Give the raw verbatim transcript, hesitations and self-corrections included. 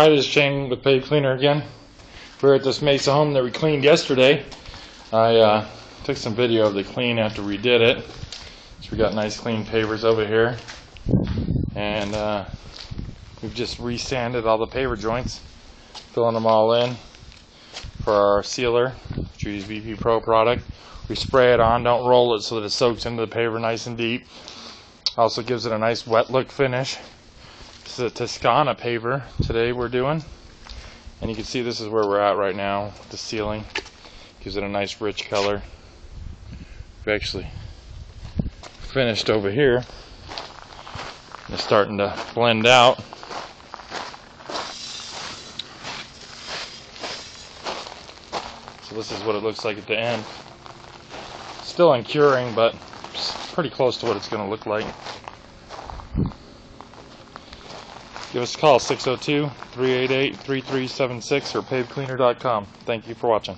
Hi, this is Shane with Pave Cleaner again. We're at this Mesa home that we cleaned yesterday. I uh, took some video of the clean after we did it. So we got nice clean pavers over here. And uh, we've just re-sanded all the paver joints, filling them all in for our sealer, which we use V P Pro product. We spray it on, don't roll it so that it soaks into the paver nice and deep. Also gives it a nice wet look finish. This is a Toscana paver today we're doing, and you can see this is where we're at right now with the ceiling. Gives it a nice rich color. We actually finished over here. It's starting to blend out. So this is what it looks like at the end. Still in curing, but pretty close to what it's going to look like. Give us a call, six oh two, three eight eight, three three seven six or Pave Cleaner dot com. Thank you for watching.